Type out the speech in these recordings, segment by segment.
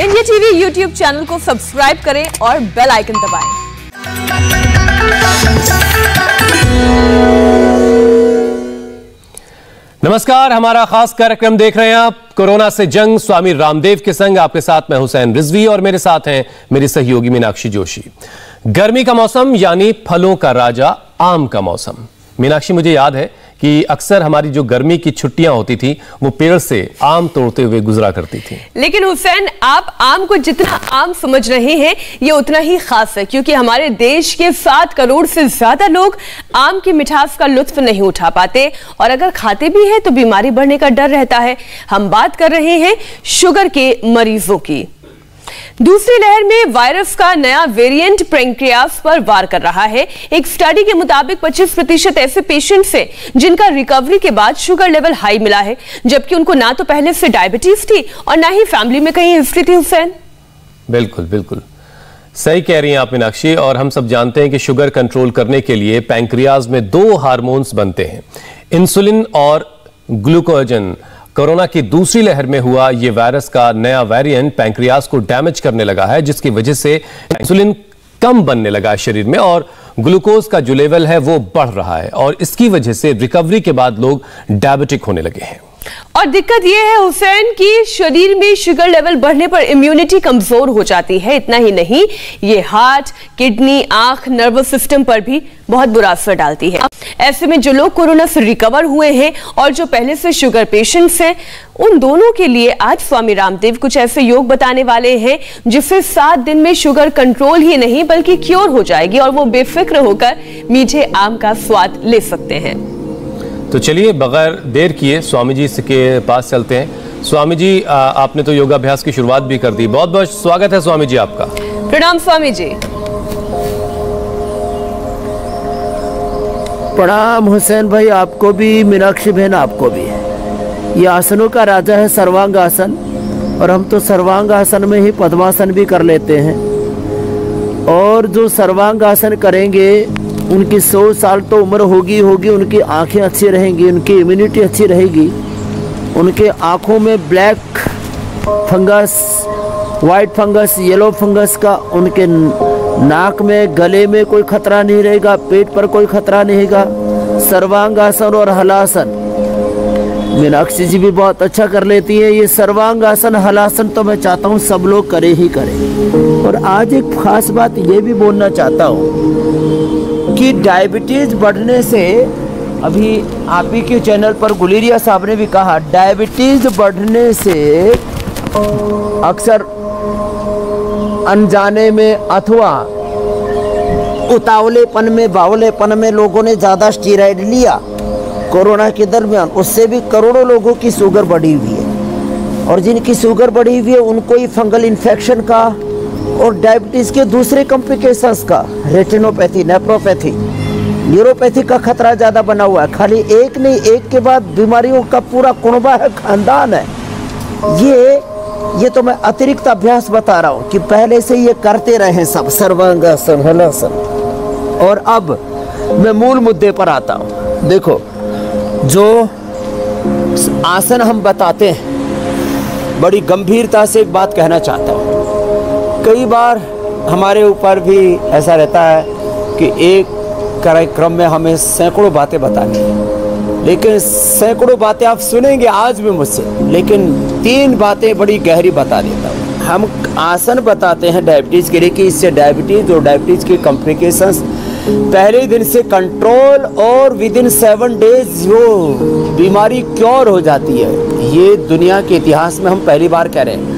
India TV YouTube channel को subscribe करें और बेल आइकन दबाएं। नमस्कार, हमारा खास कार्यक्रम देख रहे हैं आप। कोरोना से जंग स्वामी रामदेव के संग, आपके साथ मैं हुसैन रिजवी और मेरे साथ हैं मेरी सहयोगी मीनाक्षी जोशी। गर्मी का मौसम यानी फलों का राजा आम का मौसम। मीनाक्षी, मुझे याद है कि अक्सर हमारी जो गर्मी की छुट्टियां होती थी वो पेड़ से आम तोड़ते हुए गुजरा करती थी। लेकिन हुसैन, आप आम को जितना आम समझ रहे हैं ये उतना ही खास है, क्योंकि हमारे देश के 7 करोड़ से ज्यादा लोग आम की मिठास का लुत्फ नहीं उठा पाते, और अगर खाते भी हैं तो बीमारी बढ़ने का डर रहता है। हम बात कर रहे हैं शुगर के मरीजों की। दूसरी लहर में वायरस का नया वेरिएंट पेंक्रियास पर वार कर रहा है। एक स्टडी के मुताबिक 25% ऐसे पेशेंट्स हैं जिनका रिकवरी के बाद शुगर लेवल हाई मिला है, जबकि उनको ना तो पहले से डायबिटीज थी और ना ही फैमिली में कहीं हिस्ट्री थी। हुसैन, बिल्कुल बिल्कुल सही कह रही हैं आप मीनाक्षी, और हम सब जानते हैं कि शुगर कंट्रोल करने के लिए पैंक्रियाज में 2 हार्मोन्स बनते हैं, इंसुलिन और ग्लूकोजन। कोरोना की दूसरी लहर में हुआ ये वायरस का नया वेरिएंट पैंक्रियास को डैमेज करने लगा है, जिसकी वजह से इंसुलिन कम बनने लगा है शरीर में और ग्लूकोज का जो लेवल है वो बढ़ रहा है, और इसकी वजह से रिकवरी के बाद लोग डायबिटिक होने लगे हैं। और दिक्कत यह है हुसैन कि शरीर में शुगर लेवल बढ़ने पर इम्यूनिटी कमजोर हो जाती है। इतना ही नहीं, ये हार्ट, किडनी, आंख, नर्वस सिस्टम पर भी बहुत बुरा असर डालती है। ऐसे में जो लोग कोरोना से रिकवर हुए हैं और जो पहले से शुगर पेशेंट्स हैं, उन दोनों के लिए आज स्वामी रामदेव कुछ ऐसे योग बताने वाले हैं जिससे 7 दिन में शुगर कंट्रोल ही नहीं बल्कि क्योर हो जाएगी और वो बेफिक्र होकर मीठे आम का स्वाद ले सकते हैं। तो चलिए बगैर देर किए स्वामी जी के पास चलते हैं। स्वामी जी, आपने तो योगाभ्यास की शुरुआत भी कर दी, बहुत बहुत स्वागत है स्वामी जी आपका। प्रणाम स्वामी जी। प्रणाम हुसैन भाई, आपको भी, मीनाक्षी बहन आपको भी। ये आसनों का राजा है सर्वांग आसन, और हम तो सर्वांग आसन में ही पद्मासन भी कर लेते हैं, और जो सर्वांग आसन करेंगे उनकी 100 साल तो उम्र होगी, उनकी आंखें अच्छी रहेंगी, उनकी इम्यूनिटी अच्छी रहेगी, उनके आंखों में black fungus, white fungus, yellow fungus का, उनके नाक में, गले में कोई खतरा नहीं रहेगा, पेट पर कोई खतरा नहीं रहेगा। सर्वांगासन और हलासन मीनाक्षी जी भी बहुत अच्छा कर लेती है। ये सर्वांगासन हलासन तो मैं चाहता हूँ सब लोग करे ही करें। और आज एक खास बात ये भी बोलना चाहता हूँ कि डायबिटीज़ बढ़ने से, अभी आप ही के चैनल पर गुलेरिया साहब ने भी कहा, डायबिटीज़ बढ़ने से अक्सर अनजाने में अथवा उतावलेपन में, बावलेपन में लोगों ने ज़्यादा स्टीराइड लिया कोरोना के दरमियान, उससे भी करोड़ों लोगों की शुगर बढ़ी हुई है, और जिनकी शुगर बढ़ी हुई है उनको ही फंगल इन्फेक्शन का और डायबिटीज़ के दूसरे कॉम्प्लिकेशंस का, रेटिनोपैथी, नेफ्रोपैथी, न्यूरोपैथी का खतरा ज़्यादा बना हुआ है। खाली एक नहीं, एक के बाद बीमारियों का पूरा कुनबा है, खानदान है। ये तो मैं अतिरिक्त अभ्यास बता रहा हूँ कि पहले से ये करते रहें सब सर्वांगासन हलासन। और अब मैं मूल मुद्दे पर आता हूँ। देखो, जो आसन हम बताते हैं, बड़ी गंभीरता से एक बात कहना चाहता हूँ, कई बार हमारे ऊपर भी ऐसा रहता है कि एक कार्यक्रम में हमें सैकड़ों बातें बतानी है, लेकिन सैकड़ों बातें आप सुनेंगे आज भी मुझसे, लेकिन 3 बातें बड़ी गहरी बता देता हूँ। हम आसन बताते हैं डायबिटीज़ के लिए कि इससे डायबिटीज़ और डायबिटीज़ के कॉम्प्लिकेशंस पहले दिन से कंट्रोल और विदिन 7 डेज वो बीमारी क्योर हो जाती है। ये दुनिया के इतिहास में हम पहली बार कह रहे हैं।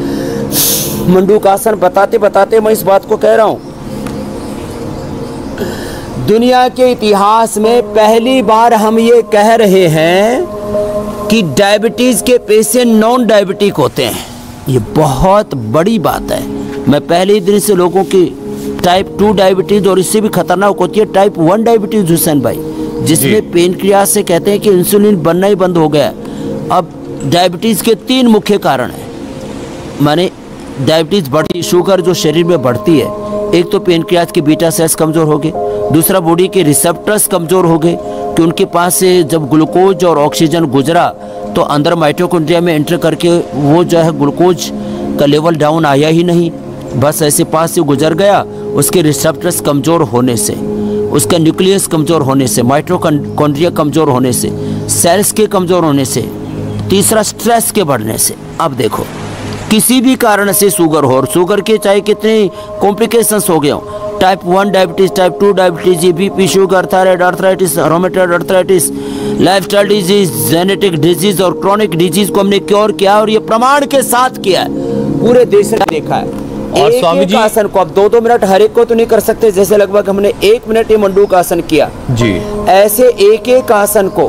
मंडूकासन बताते बताते मैं इस बात को कह रहा हूं, दुनिया के इतिहास में पहली बार हम ये कह रहे हैं कि डायबिटीज़ के पेशेंट नॉन डायबिटिक होते हैं। ये बहुत बड़ी बात है। मैं पहले ही दिन से लोगों की टाइप 2 डायबिटीज़ और इससे भी खतरनाक होती है टाइप 1 डायबिटीज़ हुसैन भाई, जिसमें पेनक्रियास से कहते हैं कि इंसुलिन बनना ही बंद हो गया। अब डायबिटीज़ के 3 मुख्य कारण हैं, माने डायबिटीज़ बढ़ती शुगर जो शरीर में बढ़ती है। एक तो पेनक्रियाज के बीटा सेल्स कमज़ोर हो गए, दूसरा बॉडी के रिसेप्टर्स कमज़ोर हो गए कि उनके पास से जब ग्लूकोज और ऑक्सीजन गुजरा तो अंदर माइटोकॉन्ड्रिया में एंटर करके वो जो है ग्लूकोज का लेवल डाउन आया ही नहीं, बस ऐसे पास से गुजर गया। उसके रिसेप्टर्स कमज़ोर होने से, उसका न्यूक्लियस कमज़ोर होने से, माइटोकॉन्ड्रिया कमज़ोर होने से, सेल्स के कमज़ोर होने से, तीसरा स्ट्रेस के बढ़ने से। अब देखो किसी भी कारण से शुगर हो, और शुगर के चाहे कितने कॉम्प्लिकेशंस हो गए हों, type 1 diabetes, type 2 diabetes, GBP, sugar, thyroid, arthritis, rheumatoid arthritis, lifestyle disease, genetic disease और क्रॉनिक डिजीज को हमने क्योर किया, और ये प्रमाण के साथ किया है, पूरे देश ने देखा है। और स्वामी जी आसन को आप 2-2 मिनट हर एक को तो नहीं कर सकते, जैसे लगभग हमने 1 मिनट ये मंडूक आसन किया जी, ऐसे एक आसन को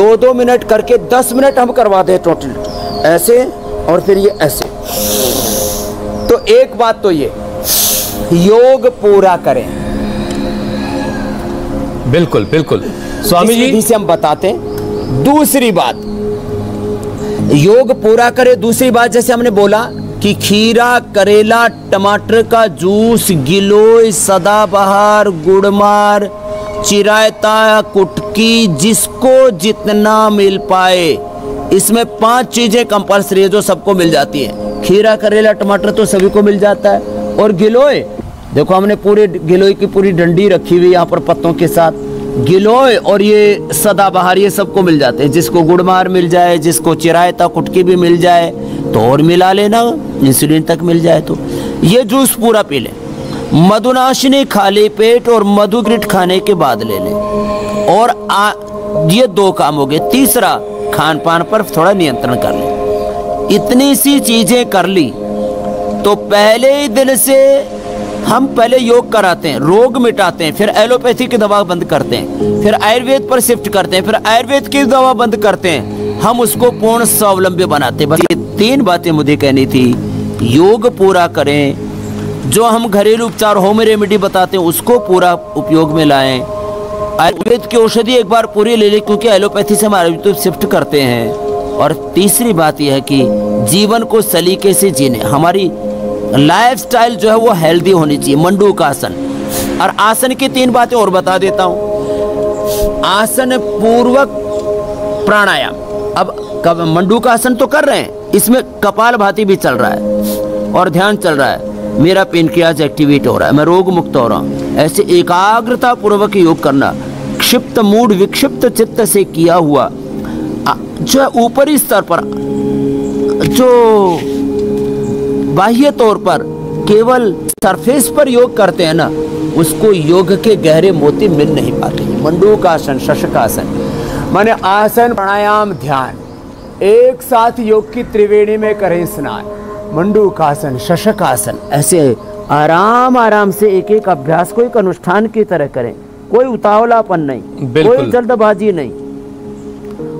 2-2 मिनट करके 10 मिनट हम करवा दे टोटल, ऐसे और फिर ये ऐसे। तो एक बात तो ये योग पूरा करें। बिल्कुल बिल्कुल स्वामी जी से हम बताते हैं। दूसरी बात योग पूरा करें। दूसरी बात जैसे हमने बोला कि खीरा, करेला, टमाटर का जूस, गिलोय, सदाबहार, गुड़मार, चिरायता, कुटकी, जिसको जितना मिल पाए, इसमें 5 चीज़ें कंपल्सरी है जो सबको मिल जाती हैं। खीरा, करेला, टमाटर तो सभी को मिल जाता है, और गिलोय देखो हमने पूरे गिलोय की पूरी डंडी रखी हुई यहाँ पर पत्तों के साथ। गिलोय और ये सदाबहार ये सबको मिल जाते हैं। जिसको गुड़मार मिल जाए, जिसको चिरायता कुटकी भी मिल जाए तो और मिला लेना, इंसुलिन तक मिल जाए तो ये जूस पूरा पी लें। मधुनाशिनी खाली पेट और मधुग्रीट खाने के बाद ले लें। और ये 2 काम हो गए। तीसरा खान पान पर थोड़ा नियंत्रण कर लें। इतनी सी चीज़ें कर ली तो पहले ही दिन से हम पहले योग कराते हैं, रोग मिटाते हैं, फिर एलोपैथी की दवा बंद करते हैं, फिर आयुर्वेद पर शिफ्ट करते हैं, फिर आयुर्वेद की दवा बंद करते हैं, हम उसको पूर्ण स्वावलंबी बनाते हैं। बस ये 3 बातें मुझे कहनी थी। योग पूरा करें, जो हम घरेलू उपचार होम रेमेडी बताते हैं उसको पूरा उपयोग में लाएं, आयुर्वेद की औषधि एक बार पूरी ले लें क्योंकि एलोपैथी से हम आयुर्वेद शिफ्ट करते हैं। और तीसरी बात यह है कि जीवन को सलीके से जीने, हमारी लाइफस्टाइल जो है वो हेल्दी होनी चाहिए। मंडूक आसन और आसन की 3 बातें और बता देता हूँ। आसन पूर्वक प्राणायाम, अब मंडूक आसन तो कर रहे हैं, इसमें कपालभाति भी चल रहा है और ध्यान चल रहा है, मेरा पेनक्रियाज एक्टिवेट हो रहा है, मैं रोग मुक्त हो रहा हूँ। ऐसे एकाग्रता पूर्वक योग करना, क्षिप्त मूड विक्षिप्त चित्त से किया हुआ जो है ऊपरी स्तर पर, जो बाह्य तौर पर केवल सरफेस पर योग करते हैं ना, उसको योग के गहरे मोती मिल नहीं पाते। मंडूकासन, शशकासन माने आसन, प्राणायाम, ध्यान एक साथ योग की त्रिवेणी में करें स्नान। मंडूकासन, शशकासन ऐसे आराम आराम से एक अभ्यास को एक अनुष्ठान की तरह करें। कोई उतावलापन नहीं, कोई जल्दबाजी नहीं,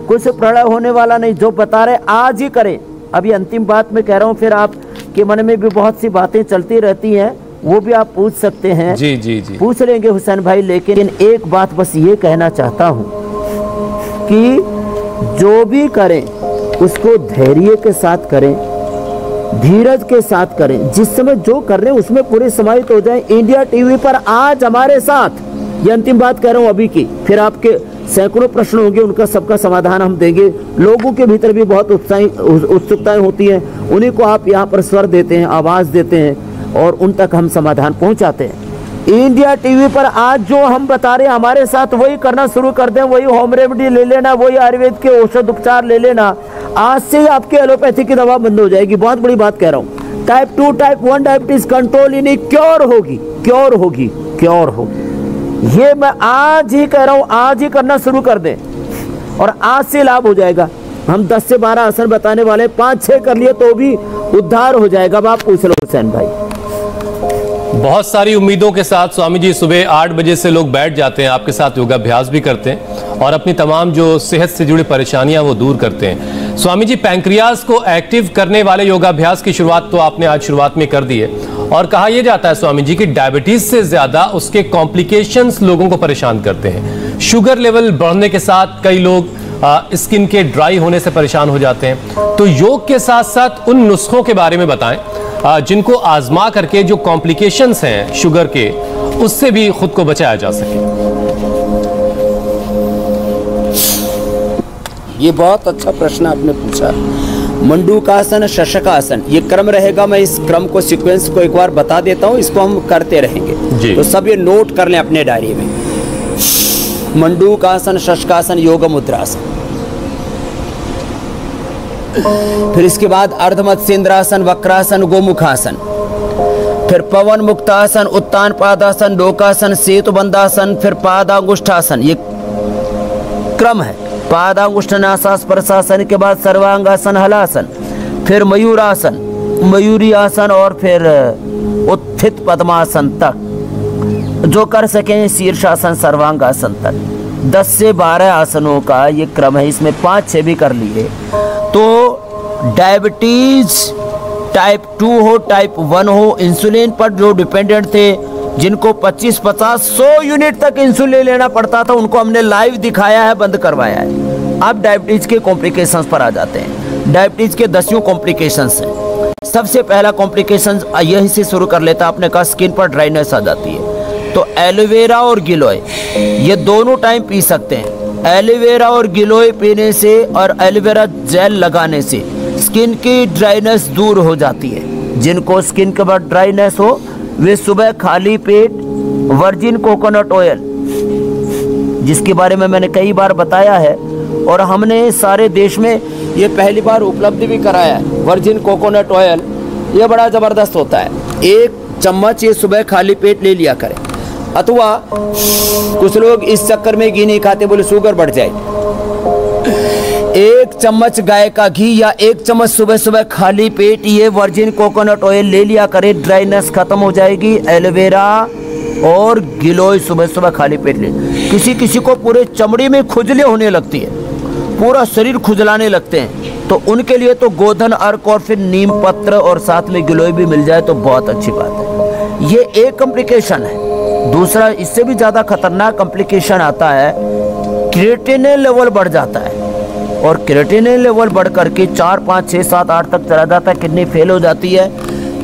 कुछ प्रलय होने वाला नहीं। जो बता रहे आज ही करें। अभी अंतिम बात मैं कह रहा हूँ, फिर आप के मन में भी बहुत सी बातें चलती रहती हैं, वो भी आप पूछ सकते हैं। जी जी जी पूछ लेंगे हुसैन भाई, लेकिन एक बात बस ये कहना चाहता हूँ कि जो भी करें उसको धैर्य के साथ करें, धीरज के साथ करें, जिस समय जो कर रहे हैं उसमें पूरे समाहित हो जाएं। इंडिया टीवी पर आज हमारे साथ, ये अंतिम बात कह रहा हूँ अभी की, फिर आपके सैकड़ों प्रश्न होंगे, उनका सबका समाधान हम देंगे। लोगों के भीतर भी बहुत उत्सुकताएं होती हैं, उन्हीं को आप यहाँ पर स्वर देते हैं, आवाज़ देते हैं और उन तक हम समाधान पहुँचाते हैं। इंडिया टीवी पर आज जो हम बता रहे हैं हमारे साथ वही करना शुरू कर दें, वही होम रेमेडी ले लेना, वही आयुर्वेद के औषध उपचार ले लेना। आज से ही आपकी एलोपैथी की दवा बंद हो जाएगी। बहुत बड़ी बात कह रहा हूँ। टाइप 2 टाइप 1 डायबिटीज़ कंट्रोल, यानी क्योर होगी, क्योर होगी, क्योर होगी। ये मैं आज ही कह रहा हूँ, आज ही करना शुरू कर दें और आज से लाभ हो जाएगा। हम 10 से 12 आसन बताने वाले, 5-6 कर लिए तो भी उद्धार हो जाएगा। अब आप पूछ लो हुसैन भाई। बहुत सारी उम्मीदों के साथ स्वामी जी सुबह 8 बजे से लोग बैठ जाते हैं, आपके साथ योगाभ्यास भी करते हैं और अपनी तमाम जो सेहत से जुड़ी परेशानियां वो दूर करते हैं। स्वामी जी पैंक्रियाज को एक्टिव करने वाले योगाभ्यास की शुरुआत तो आपने आज शुरुआत में कर दी है, और कहा यह जाता है स्वामी जी कि डायबिटीज से ज्यादा उसके कॉम्प्लिकेशंस लोगों को परेशान करते हैं। शुगर लेवल बढ़ने के साथ कई लोग स्किन के ड्राई होने से परेशान हो जाते हैं। तो योग के साथ साथ उन नुस्खों के बारे में बताएं जिनको आजमा करके जो कॉम्प्लिकेशंस हैं शुगर के, उससे भी खुद को बचाया जा सके। ये बहुत अच्छा प्रश्न आपने पूछा। मंडूकासन, शशकासन, ये क्रम रहेगा। मैं इस क्रम को, सीक्वेंस को एक बार बता देता हूँ, इसको हम करते रहेंगे, तो सब ये नोट कर लें अपने डायरी में। मंडूकासन, शशकासन, योग मुद्रासन, फिर इसके बाद अर्धमत्स्येंद्रासन, वक्रासन, गोमुखासन, फिर पवन मुक्तासन, उत्तान पादासन, लोकासन, सेतु बंदासन, फिर पादांगुष्ठासन। ये क्रम है। पादांगुष्ठनासा स्पर्शासन के बाद सर्वांगासन, हलासन, फिर मयूरासन, मयूरी आसन, और फिर उत्थित पद्मासन तक जो कर सकें, शीर्षासन, सर्वांगासन तक 10 से 12 आसनों का ये क्रम है। इसमें 5-6 भी कर लिए तो डायबिटीज़ टाइप 2 हो, टाइप 1 हो, इंसुलिन पर जो डिपेंडेंट थे, जिनको 25, 50, 100 यूनिट तक इंसुलिन लेना पड़ता था, उनको हमने लाइव दिखाया है, बंद करवाया है। अब डायबिटीज़ के कॉम्प्लिकेशंस पर आ जाते हैं। डायबिटीज़ के 10 कॉम्प्लिकेशंस हैं। सबसे पहला कॉम्प्लिकेशंस यहीं से शुरू कर लेता, आपने कहा स्किन पर ड्राइनेस आ जाती है, तो एलोवेरा और गिलोय ये दोनों टाइम पी सकते हैं। एलोवेरा और गिलोय पीने से और एलोवेरा जेल लगाने से स्किन की ड्राइनेस दूर हो जाती है। जिनको स्किन के बाद ड्राइनेस हो, वे सुबह खाली पेट वर्जिन कोकोनट ऑयल, जिसके बारे में मैंने कई बार बताया है और हमने सारे देश में ये पहली बार उपलब्ध भी कराया है, वर्जिन कोकोनट ऑयल, ये बड़ा ज़बरदस्त होता है। 1 चम्मच ये सुबह खाली पेट ले लिया करें। अथवा कुछ लोग इस चक्कर में घी नहीं खाते, बोले शुगर बढ़ जाएगी। 1 चम्मच गाय का घी या 1 चम्मच सुबह सुबह खाली पेट ये वर्जिन कोकोनट ऑयल ले लिया करे, ड्राइनेस खत्म हो जाएगी। एलोवेरा और गिलोय सुबह सुबह खाली पेट ले। किसी किसी को पूरे चमड़ी में खुजली होने लगती है, पूरा शरीर खुजलाने लगते हैं, तो उनके लिए तो गोधन अर्क और फिर नीम पत्र और साथ में गिलोय भी मिल जाए तो बहुत अच्छी बात है। ये एक कॉम्प्लिकेशन है। दूसरा, इससे भी ज़्यादा खतरनाक कॉम्प्लिकेशन आता है, क्रिएटिनिन लेवल बढ़ जाता है, और क्रिएटिनिन लेवल बढ़ करके 4, 5, 6, 7, 8 तक चला जाता है, किडनी फेल हो जाती है।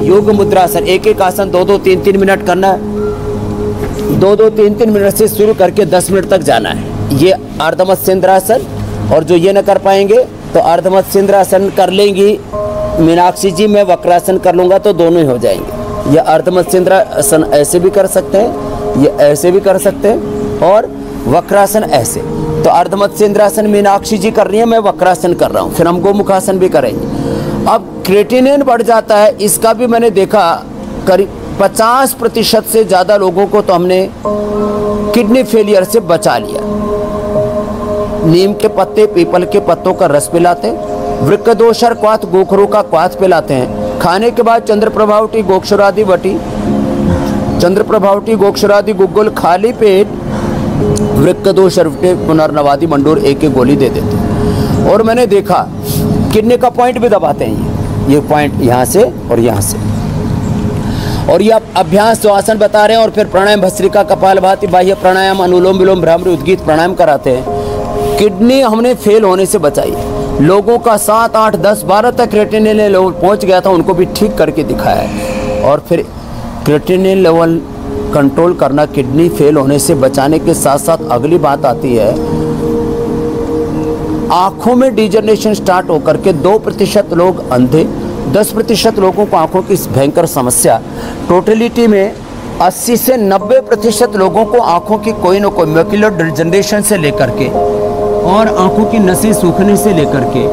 योग मुद्रासन, 1-1 आसन 2-2, 3-3 मिनट करना है, 2-2, 3-3 मिनट से शुरू करके 10 मिनट तक जाना है। ये अर्धमत्स्येंद्रासन, और जो ये न कर पाएंगे तो अर्धमत्स्येंद्रासन कर लेंगी मीनाक्षी जी, मैं वक्रासन कर लूँगा, तो दोनों ही हो जाएंगे। यह अर्धमत्स्येंद्रासन ऐसे भी कर सकते हैं, ये ऐसे भी कर सकते हैं, और वक्रासन ऐसे। तो अर्धमत्स्येंद्रासन मीनाक्षी जी कर रही है, मैं वक्रासन कर रहा हूँ, फिर हम गोमुखासन भी करेंगे। अब क्रिएटिनिन बढ़ जाता है, इसका भी मैंने देखा करीब 50% से ज़्यादा लोगों को तो हमने किडनी फेलियर से बचा लिया। नीम के पत्ते, पीपल के पत्तों का रस पिलाते हैं, वृक्कदोषर क्वाथ, गोखरू का क्वाथ पिलाते हैं। खाने के बाद चंद्रप्रभावटी, गोक्षुरादि वटी, चंद्रप्रभावटी, गोक्षरादि, गुग्गुल, खाली पेट वृक्कदोष पुनर्नवादी मंडूर एक गोली दे देते। और मैंने देखा किडनी का पॉइंट भी दबाते हैं, ये पॉइंट यहाँ से और यहाँ से। और ये अभ्यास जो आसन बता रहे हैं, और फिर प्राणायाम, भस्त्रिका, कपालभाति, बाह्य प्राणायाम, अनुलोम विलोम, भ्रामरी, उद्गीत प्राणायाम कराते हैं। किडनी हमने फेल होने से बचाई। लोगों का 7, 8, 10, 12 तक क्रिएटिनिन लेवल पहुँच गया था, उनको भी ठीक करके दिखाया है। और फिर क्रिएटिनिन लेवल कंट्रोल करना किडनी फेल होने से बचाने के साथ साथ अगली बात आती है, आँखों में डिजनरेशन स्टार्ट होकर के 2% लोग अंधे, 10% लोगों को आँखों की भयंकर समस्या, टोटलिटी में 80 से 90% लोगों को आँखों की कोई ना कोई मैकुलर डिजनरेशन से लेकर के और आँखों की नसें सूखने से लेकर के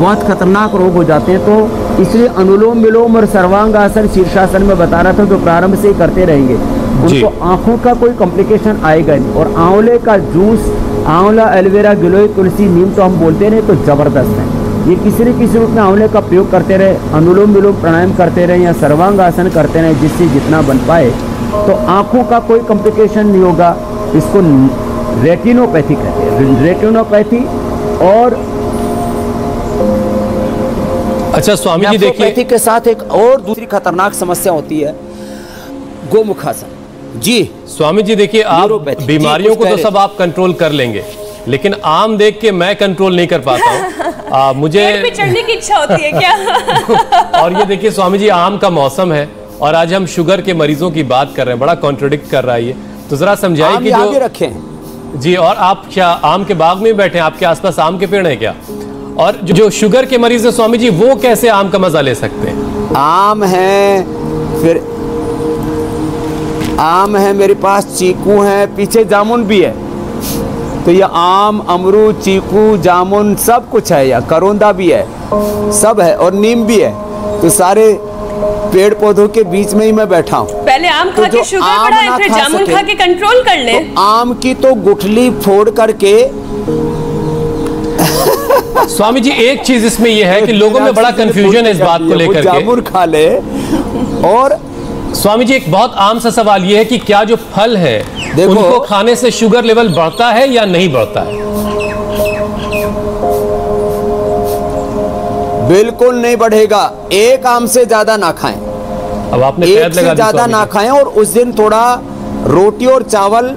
बहुत खतरनाक रोग हो जाते हैं। तो इसलिए अनुलोम विलोम और सर्वांगासन, शीर्षासन में बता रहा था, तो प्रारंभ से ही करते रहेंगे, उनको आंखों का कोई कॉम्प्लिकेशन आएगा नहीं। और आंवले का जूस, आंवला, एलोवेरा, गिलोय, तुलसी, नीम तो हम बोलते रहे, तो ज़बरदस्त है। ये किसी न किसी रूप में आंवले का प्रयोग करते रहे, अनुलोम विलोम प्राणायाम करते रहे या सर्वांगासन करते रहे, जिससे जितना बन पाए। तो आँखों का कोई कॉम्प्लिकेशन नहीं होगा। इसको रेटिनोपैथी कहते हैं, रेटिनोपैथी। और अच्छा स्वामी जी, देखिए के साथ एक और दूसरी खतरनाक समस्या होती है, गोमुखासन। जी स्वामी जी, देखिए आप बीमारियों को तो सब आप कंट्रोल कर लेंगे, लेकिन आम देख के मैं कंट्रोल नहीं कर पाता हूँ, मुझे पेड़ पे चढ़ने की इच्छा होती है क्या? और ये देखिए स्वामी जी, आम का मौसम है और आज हम शुगर के मरीजों की बात कर रहे हैं, बड़ा कॉन्ट्रोडिक्ट कर रहा है ये, तो जरा समझाइए कि जो रखे जी। और आप क्या आम के बाग में बैठे हैं? आपके आसपास आम के पेड़ हैं क्या? और जो शुगर के मरीज है स्वामी जी वो कैसे आम का मजा ले सकते हैं? आम है, फिर आम है, मेरे पास चीकू है, पीछे जामुन भी है। तो ये आम, अमरूद, चीकू, जामुन सब कुछ है, या करोंदा भी है, सब है, और नीम भी है। तो सारे पेड़ पौधों के बीच में ही मैं बैठा हूँ। पहले आम खा के शुगर बढ़ाएं, फिर जामुन खा के कंट्रोल कर ले। तो आम की तो गुठली फोड़ करके स्वामी जी एक चीज इसमें यह है कि लोगों में बड़ा कंफ्यूजन है इस बात को लेकर के, जामुन खा ले। और स्वामी जी एक बहुत आम सा सवाल यह है कि क्या जो फल है उनको खाने से शुगर लेवल बढ़ता है या नहीं बढ़ता है? बिल्कुल नहीं बढ़ेगा। एक आम से ज्यादा ना खाएं। अब आपने एक से ज्यादा ना खाएं, और उस दिन थोड़ा रोटी और चावल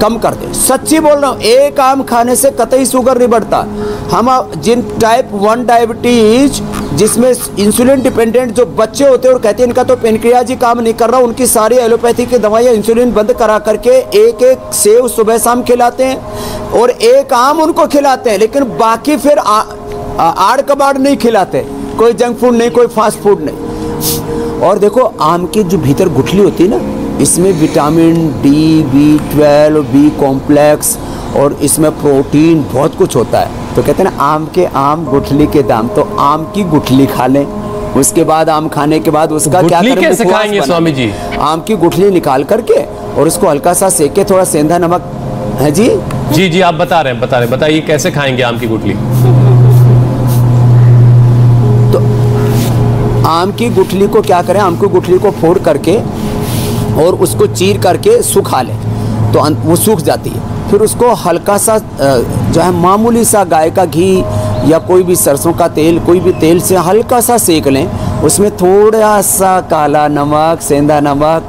कम कर दें। सच्ची बोल रहा हूँ, एक आम खाने से कतई शुगर नहीं बढ़ता। हम जिन टाइप 1 डायबिटीज, जिसमें इंसुलिन डिपेंडेंट जो बच्चे होते हैं और कहते हैं इनका तो पेनक्रियाज ही काम नहीं कर रहा, उनकी सारी एलोपैथी की दवाइयाँ इंसुलिन बंद करा करके एक एक सेब सुबह शाम खिलाते हैं और एक आम उनको खिलाते हैं, लेकिन बाकी फिर आड़ कबाड़ नहीं खिलाते, कोई जंक फूड नहीं, कोई फास्ट फूड नहीं। और देखो आम की जो भीतर गुठली होती है ना, इसमें vitamin D, B12, B complex और इसमें प्रोटीन बहुत कुछ होता है। तो कहते हैं ना आम के आम गुठली के दाम, तो आम की गुठली खा लें। उसके बाद आम खाने के बाद उसका क्या करें? कैसे खाएंगे स्वामी जी? आम की गुठली निकाल करके और उसको हल्का सा सेक के थोड़ा सेंधा नमक है जी जी जी आप बता रहे हैं बताइए कैसे खाएंगे आम की गुठली? तो आम की गुठली को क्या करें? आम की गुठली को फोड़ करके और उसको चीर करके सुखा लें, तो वो सूख जाती है। फिर उसको हल्का सा जो है मामूली सा गाय का घी या कोई भी सरसों का तेल, कोई भी तेल से हल्का सा सेक लें। उसमें थोड़ा सा काला नमक, सेंधा नमक,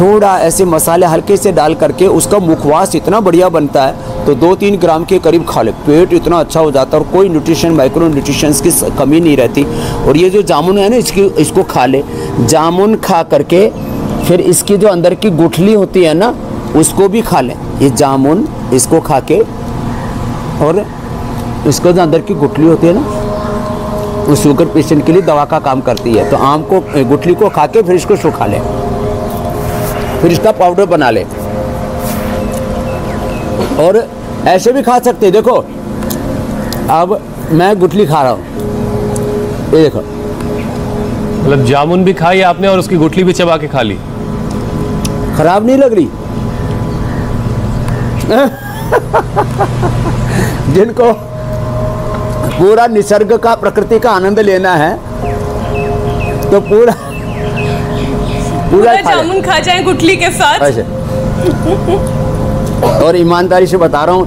थोड़ा ऐसे मसाले हल्के से डाल करके उसका मुखवास इतना बढ़िया बनता है, तो 2-3 ग्राम के करीब खा ले, पेट इतना अच्छा हो जाता है और कोई न्यूट्रिशन, माइक्रो न्यूट्रिशंस की कमी नहीं रहती। और ये जो जामुन है ना, इसको खा ले। जामुन खा करके फिर इसकी जो अंदर की गुठली होती है ना, उसको भी खा लें। ये जामुन इसको खा के और इसको जो अंदर की गुठली होती है ना, वो शुगर पेशेंट के लिए दवा का काम करती है। तो आम को, गुठली को खा के फिर इसको सुखा लें, फिर इसका पाउडर बना लें। और ऐसे भी खा सकते हैं। देखो अब मैं गुठली खा रहा हूँ, ये देखो, मतलब जामुन भी खाई आपने और उसकी गुठली भी चबा के खा ली, खराब नहीं लग रही। जिनको पूरा निसर्ग का, प्रकृति का आनंद लेना है तो पूरा जामुन खा जाए गुठली के साथ। अच्छा। और ईमानदारी से बता रहा हूँ,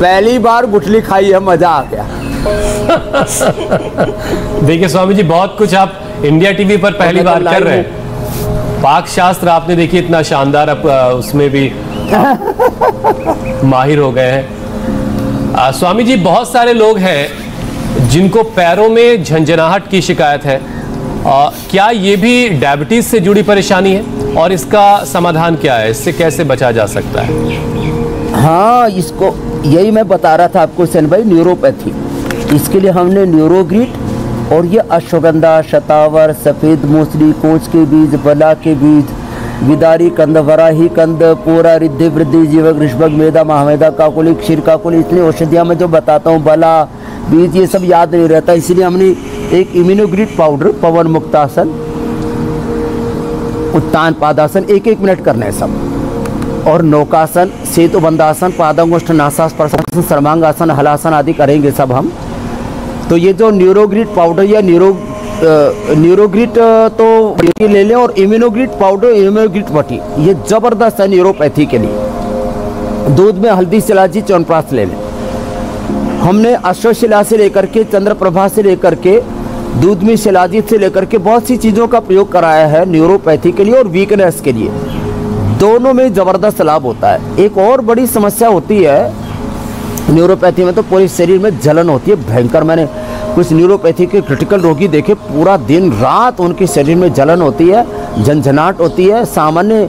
पहली बार गुठली खाई है, मजा आ गया। देखिए स्वामी जी, बहुत कुछ आप इंडिया टीवी पर पहली बार कर रहे हैं। पाक शास्त्र आपने देखिए इतना शानदार, आप उसमें भी माहिर हो गए हैं। स्वामी जी, बहुत सारे लोग हैं जिनको पैरों में झंझनाहट की शिकायत है, क्या ये भी डायबिटीज से जुड़ी परेशानी है और इसका समाधान क्या है? इससे कैसे बचा जा सकता है? हाँ, इसको यही मैं बता रहा था आपको हुसैन भाई, न्यूरोपैथी। इसके लिए हमने न्यूरोग्रिट और ये अश्वगंधा, शतावर, सफ़ेद मूसली, कोच के बीज, बला के बीज, विदारी कंद, वराही कंद, कोरा, रिद्धि वृद्धि, जीवक, ऋषभग, मेदा, महामेदा, काकुली, क्षीर काकुली, इतनी औषधियाँ मैं जो बताता हूँ, बला बीज, ये सब याद नहीं रहता। इसलिए हमने एक इम्यूनोग्रिट पाउडर, पवन मुक्तासन, उत्तान पादासन, 1-1 मिनट करना है सब, और नौकासन, सेतुबंधासन, पादांगुष्ठ नासास, प्रशासन, सर्वांगासन, हलासन आदि करेंगे सब हम। तो ये जो न्यूरोग्रिट पाउडर या न्यूरोग्रिट तो ये ले लें, और इम्यूनोग्रिट पाउडर, इम्यूनोग्रिट पट्टी, ये ज़बरदस्त है न्यूरोपैथी के लिए। दूध में हल्दी, सिलाजी, च्यवनप्राश ले लें। हमने अश्वशिला से लेकर के, चंद्रप्रभा से लेकर के, दूध में शिलाजी से लेकर के बहुत सी चीज़ों का प्रयोग कराया है न्यूरोपैथी के लिए और वीकनेस के लिए, दोनों में ज़बरदस्त लाभ होता है। एक और बड़ी समस्या होती है न्यूरोपैथी में, तो पूरे शरीर में जलन होती है भयंकर। मैंने कुछ न्यूरोपैथी के क्रिटिकल रोगी देखे, पूरा दिन रात उनके शरीर में जलन होती है, झंझनाहट होती है। सामान्य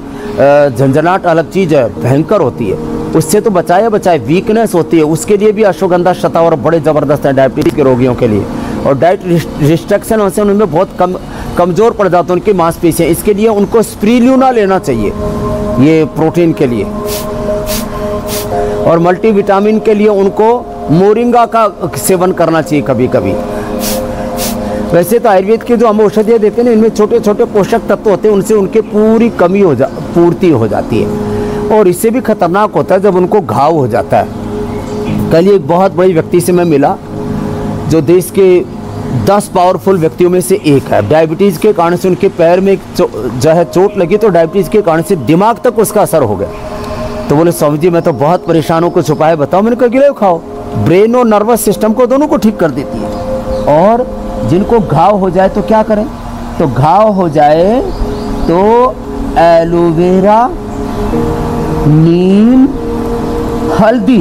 झंझनाहट अलग चीज़ है, भयंकर होती है। उससे तो बचाए बचाए। वीकनेस होती है उसके लिए भी अश्वगंधा शतावर बड़े ज़बरदस्त है डायबिटीज़ के रोगियों के लिए। और डाइट रिस्ट्रिक्शन होने से उनमें बहुत कमज़ोर पड़ जाते हैं उनकी मांसपेशियाँ। इसके लिए उनको स्प्रिल्यूना लेना चाहिए ये प्रोटीन के लिए। और मल्टीविटामिन के लिए उनको मोरिंगा का सेवन करना चाहिए कभी कभी। वैसे तो आयुर्वेद के जो हम औषधियाँ देते हैं ना, इनमें छोटे छोटे पोषक तत्व होते हैं, उनसे उनकी पूरी कमी पूर्ति हो जाती है। और इससे भी खतरनाक होता है जब उनको घाव हो जाता है। कल एक बहुत बड़े व्यक्ति से मैं मिला जो देश के 10 पावरफुल व्यक्तियों में से एक है। डायबिटीज़ के कारण से उनके पैर में जो है चोट लगी, तो डायबिटीज़ के कारण से दिमाग तक उसका असर हो गया। तो बोले स्वामी जी मैं तो बहुत परेशान हूँ, कुछ उपाय बताओ। मैंने कहा गिलोय खाओ, ब्रेन और नर्वस सिस्टम को दोनों को ठीक कर देती है। और जिनको घाव हो जाए तो क्या करें? तो घाव हो जाए तो एलोवेरा, नीम, हल्दी।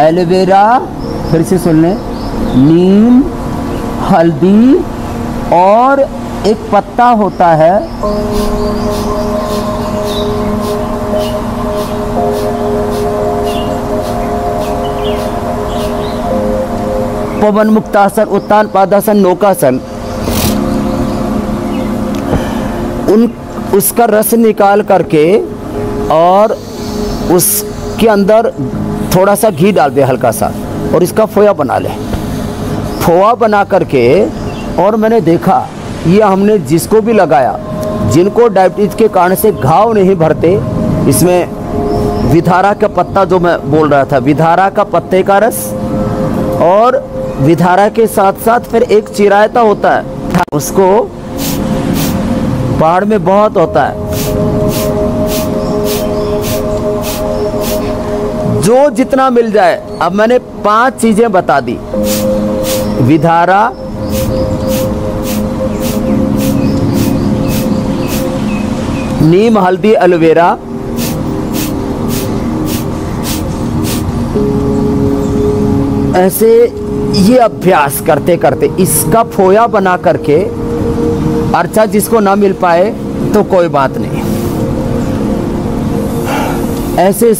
एलोवेरा, फिर से सुन लें, नीम, हल्दी और एक पत्ता होता है पवन मुक्तासन, उत्तान पादासन, नौकासन, उसका रस निकाल करके और उसके अंदर थोड़ा सा घी डाल दे हल्का सा, और इसका फोया बना ले। फोआ बना करके, और मैंने देखा ये हमने जिसको भी लगाया, जिनको डायबिटीज़ के कारण से घाव नहीं भरते, इसमें विधारा का पत्ता जो मैं बोल रहा था, विधारा का पत्ते का रस, और विधारा के साथ साथ फिर एक चिरायता होता है, उसको पहाड़ में बहुत होता है, जो जितना मिल जाए। अब मैंने 5 चीज़ें बता दी, विधारा, नीम, हल्दी, एलोवेरा, ऐसे ये अभ्यास करते करते इसका फोया बना करके। अर्चा जिसको ना मिल पाए तो कोई बात नहीं, ऐसे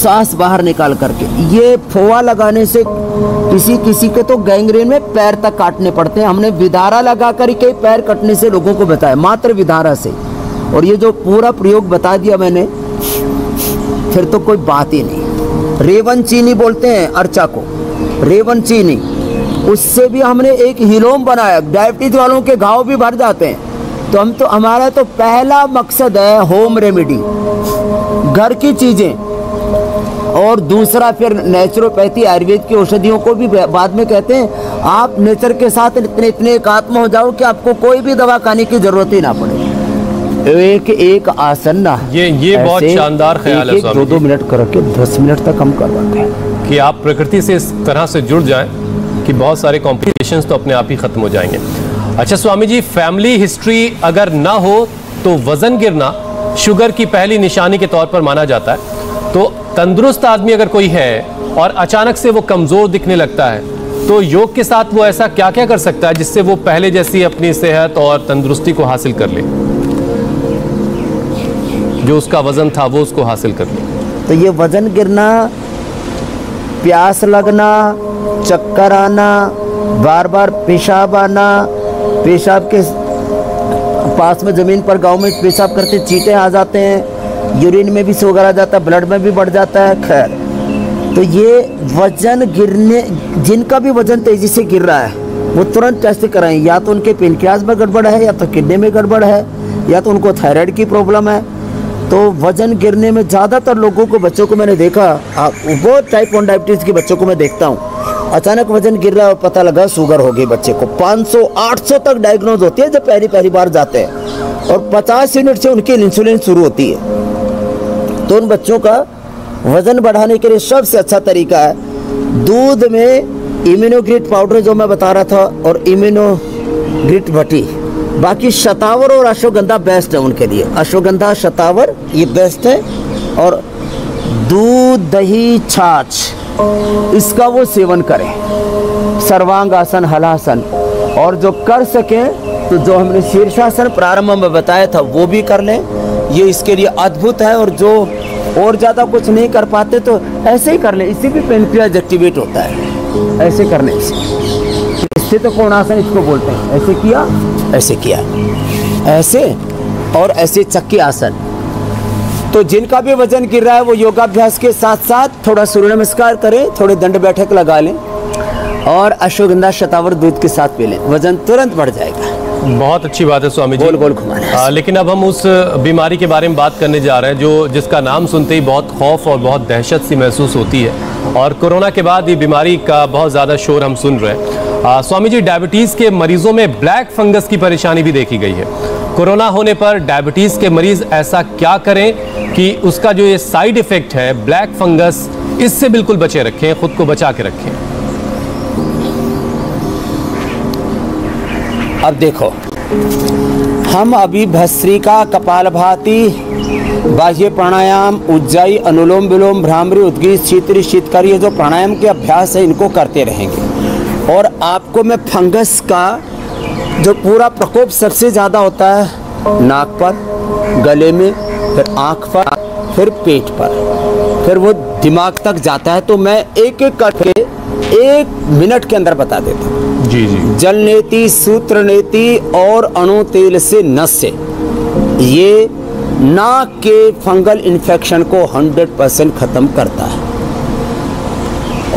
सांस बाहर निकाल करके। ये फोआ लगाने से किसी किसी के तो गैंग्रीन में पैर तक काटने पड़ते हैं। हमने विधारा लगा कर कई पैर कटने से लोगों को बताया, मात्र विधारा से। और ये जो पूरा प्रयोग बता दिया मैंने, फिर तो कोई बात ही नहीं। रेवन चीनी बोलते हैं अर्चा को, रेवन चीनी, उससे भी हमने एक हिलोम बनाया, डायबिटीज वालों के घाव भी भर जाते हैं। तो हम तो, हमारा तो पहला मकसद है होम रेमेडी, घर की चीज़ें। और दूसरा फिर नेचुरोपैथी, आयुर्वेद की औषधियों को भी बाद में कहते हैं आप नेचर के साथ इतने एकात्म हो जाओ कि आपको कोई भी दवा खाने की जरूरत ही ना पड़े। एक एक आसन ना, ये बहुत शानदार ख्याल है। 2-2 मिनट करके 10 मिनट तक हम करवाते हैं कि आप प्रकृति से इस तरह से जुड़ जाएं कि बहुत सारे कॉम्प्लिकेशंस तो अपने आप ही खत्म हो जाएंगे। अच्छा स्वामी जी, फैमिली हिस्ट्री अगर ना हो तो वजन गिरना शुगर की पहली निशानी के तौर पर माना जाता है। तो तंदुरुस्त आदमी अगर कोई है और अचानक से वो कमज़ोर दिखने लगता है, तो योग के साथ वो ऐसा क्या क्या कर सकता है जिससे वो पहले जैसी अपनी सेहत और तंदुरुस्ती को हासिल कर ले, जो उसका वज़न था वो उसको हासिल कर ले? तो ये वज़न गिरना, प्यास लगना, चक्कर आना, बार बार पेशाब आना, पेशाब के पास में ज़मीन पर गाँव में पेशाब करते चींटे आ जाते हैं, यूरिन में भी शुगर आ जाता है, ब्लड में भी बढ़ जाता है। खैर, तो ये वज़न गिरने, जिनका भी वज़न तेज़ी से गिर रहा है वो तुरंत टेस्ट कराएं, या तो उनके पेनक्रियाज में गड़बड़ है, या तो किडनी में गड़बड़ है, या तो उनको थायराइड की प्रॉब्लम है। तो वज़न गिरने में ज़्यादातर लोगों को, बच्चों को मैंने देखा, वो टाइप 1 डायबिटीज़ के बच्चों को मैं देखता हूँ, अचानक वज़न गिर रहा है और पता लगा शुगर हो गई बच्चे को। 500-800 तक डायग्नोज होती है जब पहली बार जाते हैं, और 50 यूनिट से उनकी इंसुलिन शुरू होती है। तो उन बच्चों का वज़न बढ़ाने के लिए सबसे अच्छा तरीका है दूध में इम्यूनोग्रिट पाउडर जो मैं बता रहा था, और इम्यूनोग्रिट भट्टी। बाकी शतावर और अश्वगंधा बेस्ट है उनके लिए, अश्वगंधा शतावर ये बेस्ट है। और दूध, दही, छाछ, इसका वो सेवन करें। सर्वांगासन, हलासन, और जो कर सकें तो जो हमने शीर्षासन प्रारंभ में बताया था वो भी कर लें, ये इसके लिए अद्भुत है। और जो और ज़्यादा कुछ नहीं कर पाते तो ऐसे ही कर ले, इससे भी पेनक्रियाज एक्टिवेट होता है। ऐसे करने से इससे तो कोणासन इसको बोलते हैं। ऐसे किया, ऐसे किया, ऐसे और ऐसे चक्की आसन। तो जिनका भी वजन गिर रहा है वो योगाभ्यास के साथ साथ थोड़ा सूर्य नमस्कार करें, थोड़े दंड बैठक लगा लें और अश्वगंधा शतावर दूध के साथ पी लें, वजन तुरंत बढ़ जाएगा। बहुत अच्छी बात है स्वामी जी, गोल गोल घुमाना। लेकिन अब हम उस बीमारी के बारे में बात करने जा रहे हैं जो जिसका नाम सुनते ही बहुत खौफ और बहुत दहशत सी महसूस होती है, और कोरोना के बाद ये बीमारी का बहुत ज़्यादा शोर हम सुन रहे हैं। स्वामी जी, डायबिटीज़ के मरीजों में ब्लैक फंगस की परेशानी भी देखी गई है। कोरोना होने पर डायबिटीज़ के मरीज़ ऐसा क्या करें कि उसका जो ये साइड इफ़ेक्ट है ब्लैक फंगस, इससे बिल्कुल बचे रखें, खुद को बचा के रखें। अब देखो, हम अभी भस्त्रिका, कपालभाति, बाह्य प्राणायाम, उज्जाई, अनुलोम विलोम, भ्रामरी, उद्गीत, शीतरी, शीतकारी, ये जो प्राणायाम के अभ्यास है इनको करते रहेंगे। और आपको मैं फंगस का जो पूरा प्रकोप सबसे ज़्यादा होता है नाक पर, गले में, फिर आँख पर, फिर पेट पर, फिर वो दिमाग तक जाता है। तो मैं एक एक करके 1 मिनट के अंदर बता देता हूँ। जी जी। जल नेति, सूत्र नेति और अणु तेल से नस से, ये नाक के फंगल इन्फेक्शन को 100% खत्म करता है।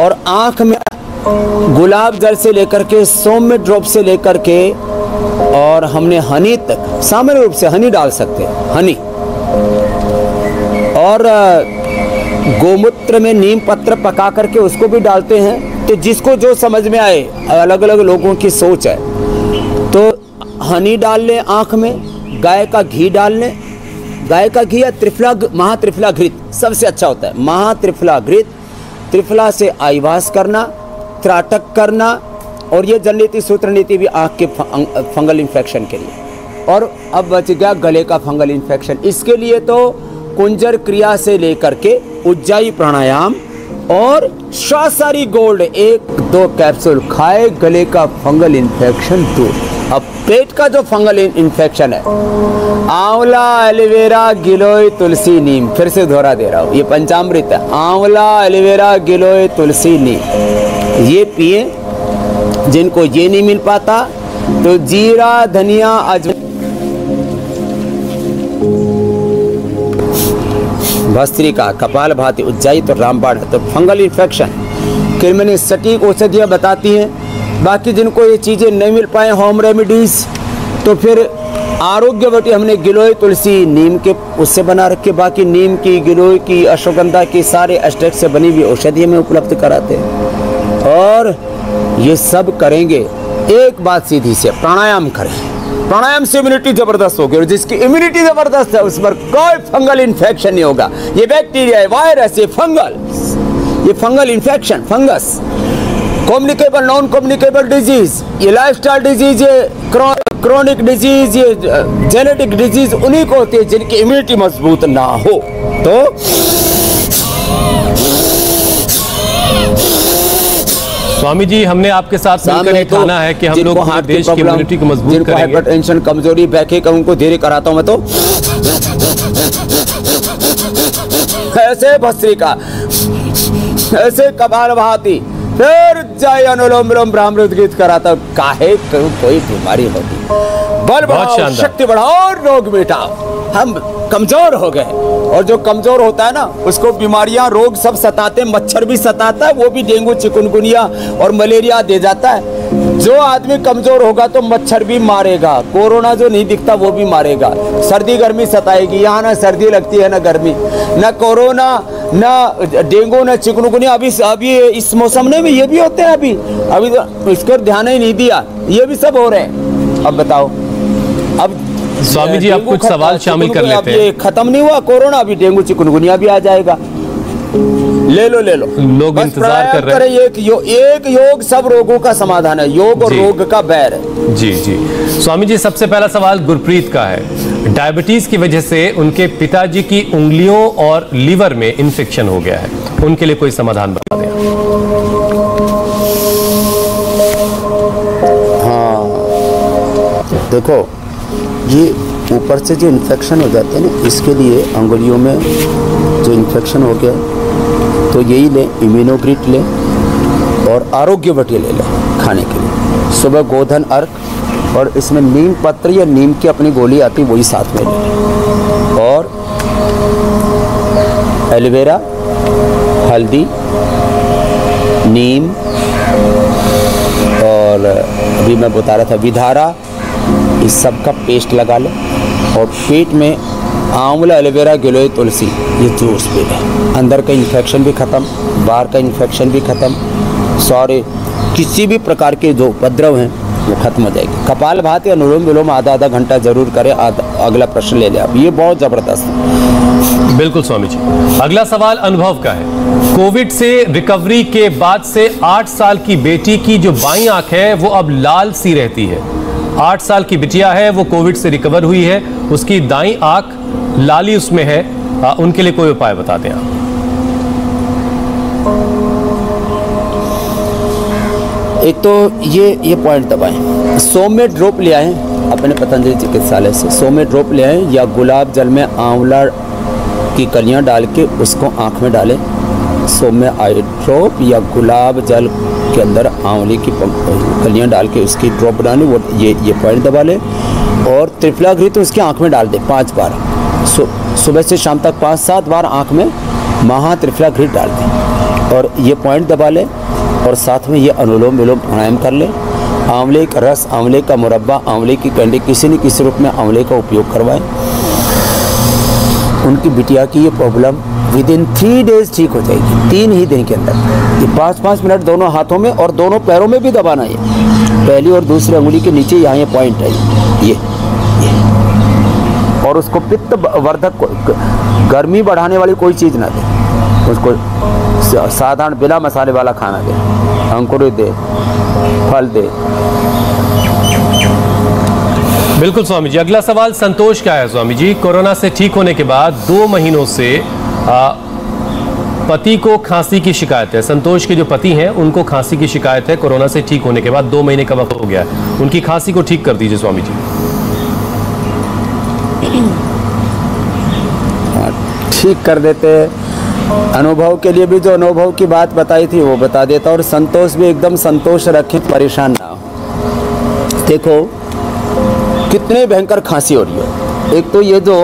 और आँख में गुलाब जल से लेकर के, सौम्य ड्रॉप से लेकर के, और हमने हनी तक, सामान्य रूप से हनी डाल सकते हैं, हनी। और गोमूत्र में नीम पत्र पका करके उसको भी डालते हैं। तो जिसको जो समझ में आए, अलग अलग लोगों की सोच है। तो हनी डाल लें आँख में, गाय का घी डाल लें, गाय का घी या त्रिफला, महात्रिफला घृत सबसे अच्छा होता है। महात्रिफला घृत, त्रिफला से आईवास करना, त्राटक करना, और ये जल नीति, सूत्र नीति भी आँख के फंगल इन्फेक्शन के लिए। और अब बच गया गले का फंगल इन्फेक्शन, इसके लिए तो कुंजर क्रिया से लेकर के उज्जाई प्राणायाम और शासारी गोल्ड 1-2 कैप्सूल खाए, गले का फंगल इन्फेक्शन दूर। अब पेट का जो फंगल इन्फेक्शन है, आंवला, एलोवेरा, गिलोय, तुलसी, नीम। फिर से दोहरा दे रहा हूँ, ये पंचामृत है। आंवला, एलोवेरा, गिलोय, तुलसी, नीम, ये पिए। जिनको ये नहीं मिल पाता तो जीरा, धनिया, अजवाइन। भस्त्रिका, कपालभाति, उज्जाई तो रामबाण है। तो फंगल इन्फेक्शन के मैंने सटीक औषधियाँ बताती हैं। बाकी जिनको ये चीज़ें नहीं मिल पाए होम रेमेडीज़, तो फिर आरोग्यवटी हमने गिलोय, तुलसी, नीम के उससे बना रखे। बाकी नीम की, गिलोय की, अश्वगंधा की, सारे अष्टक से बनी हुई औषधियाँ में उपलब्ध कराते हैं। और ये सब करेंगे। एक बात सीधी से, प्राणायाम करें। प्राणायाम से इम्यूनिटी जबरदस्त होगी, और जिसकी इम्यूनिटी जबरदस्त है उस पर कोई फंगल इन्फेक्शन नहीं होगा। ये बैक्टीरिया है, वायरस, ये fungal infection, fungus, communicable, non communicable disease, ये लाइफस्टाइल डिजीज, ये क्रॉनिक डिजीज, ये जेनेटिक डिजीज उन्हीं को होती है जिनकी इम्यूनिटी मजबूत ना हो। तो स्वामी जी, हमने आपके साथ मिलकर ठाना है कि हम लोग हार्ट देश की इम्यूनिटी को मजबूत करेंगे। हाइपर टेंशन, कमजोरी, बैकएक, उनको धीरे कराता हूं मैं। तो ऐसे भस्त्रिका, ऐसे कपालभाति, फिर जाए अनुलोम विलोम, भ्रामरी, उद्गीत कराता। काहे कोई बीमारी होती, बल बढ़ाओ, शक्ति बढ़ाओ और रोग मिटाओ। हम कमजोर हो गए, और जो कमजोर होता है ना उसको बीमारियां, रोग सब सताते, मच्छर भी सताता है, वो भी डेंगू, चिकनगुनिया और मलेरिया दे जाता है। जो आदमी कमजोर होगा तो मच्छर भी मारेगा, कोरोना जो नहीं दिखता वो भी मारेगा, सर्दी गर्मी सताएगी। यहाँ ना सर्दी लगती है, ना गर्मी, ना कोरोना, ना डेंगू, ना चिकनगुनिया। अभी इस मौसम में ये भी होते हैं। अभी तो इसको ध्यान ही नहीं दिया, ये भी सब हो रहे हैं। अब बताओ, अब स्वामी जी आप कुछ सवाल शामिल कर लेते हैं। खत्म नहीं हुआ कोरोना, अभी डेंगू, चिकनगुनिया भी आ जाएगा। ले लो लोग इंतजार कर रहे हैं। एक योग सब रोगों का समाधान है, योग और रोग का बैर है। जी जी स्वामी जी, सबसे पहला सवाल गुरप्रीत का है। डायबिटीज की वजह से उनके पिताजी की उंगलियों और लीवर में इन्फेक्शन हो गया है, उनके लिए कोई समाधान बता दें। हाँ देखो, ये ऊपर से जो इन्फेक्शन हो जाते हैं ना, इसके लिए अंगुलियों में जो इन्फेक्शन हो गया तो यही लें, इम्यूनोग्रिट लें और आरोग्य वटी ले लें खाने के लिए। सुबह गोधन अर्क और इसमें नीम पत्र या नीम की अपनी गोली आती वही साथ में लें, और एलोवेरा, हल्दी, नीम और अभी मैं बता रहा था विधारा, इस सब का पेस्ट लगा लें और पेट में आंवला, एलोवेरा, गिलोय, तुलसी ये जूस पी लें। अंदर का इन्फेक्शन भी ख़त्म, बाहर का इन्फेक्शन भी ख़त्म, सारे किसी भी प्रकार के जो उपद्रव हैं वो खत्म हो जाएगी। कपाल भात या अनुलोम विलोम आधा आधा घंटा जरूर करें। अगला प्रश्न ले लें आप, ये बहुत ज़बरदस्त है। बिल्कुल स्वामी जी, अगला सवाल अनुभव का है। कोविड से रिकवरी के बाद से 8 साल की बेटी की जो बाईं आंख है वो अब लाल सी रहती है। 8 साल की बिटिया है, वो कोविड से रिकवर हुई है, उसकी दाईं आंख लाली उसमें है। उनके लिए कोई उपाय बता दें आप। एक तो ये पॉइंट दबाएं, 100 में ड्रॉप ले आएँ अपने पतंजलि चिकित्सालय से, 100 में ड्रॉप ले आएँ या गुलाब जल में आंवला की कलियां डाल के उसको आँख में डालें। 100 में आई ड्रॉप या गुलाब जल के अंदर आंवले की कलियां डाल के उसकी ड्रॉप बना लें, वो ये पॉइंट दबा लें। और त्रिफला घृत तो उसकी आँख में डाल दें 5 बार, सुबह से शाम तक 5-7 बार आँख में महा त्रिफला घृत डाल दें और ये पॉइंट दबा लें। और साथ में ये अनुलोम विलोम प्राणायाम कर लें। आंवले का रस, आंवले का मुरब्बा, आंवले की कैंडी, किसी न किसी रूप में आंवले का उपयोग करवाएं। उनकी बिटिया की ये प्रॉब्लम विदिन 3 डेज ठीक हो जाएगी, 3 ही दिन के अंदर। ये 5-5 मिनट दोनों हाथों में और दोनों पैरों में भी दबाना है, पहली और दूसरी अंगुली के नीचे यहाँ ये पॉइंट है ये। और उसको पित्त वर्धक, गर्मी बढ़ाने वाली कोई चीज़ ना दें उसको, साधारण बिना मसाले वाला खाना दे, अंकुरित दे, फल दे। बिल्कुल स्वामी जी, अगला सवाल संतोष का है। स्वामी जी, कोरोना से ठीक होने के बाद 2 महीनों से पति को खांसी की शिकायत है। संतोष के जो पति हैं उनको खांसी की शिकायत है। कोरोना से ठीक होने के बाद 2 महीने का वक्त हो गया है, उनकी खांसी को ठीक कर दीजिए स्वामी जी। ठीक कर देते हैं। अनुभव के लिए भी जो अनुभव की बात बताई थी वो बता देता, और संतोष भी एकदम संतोष रखें, परेशान ना हो। देखो कितने भयंकर खांसी हो रही है। एक तो ये जो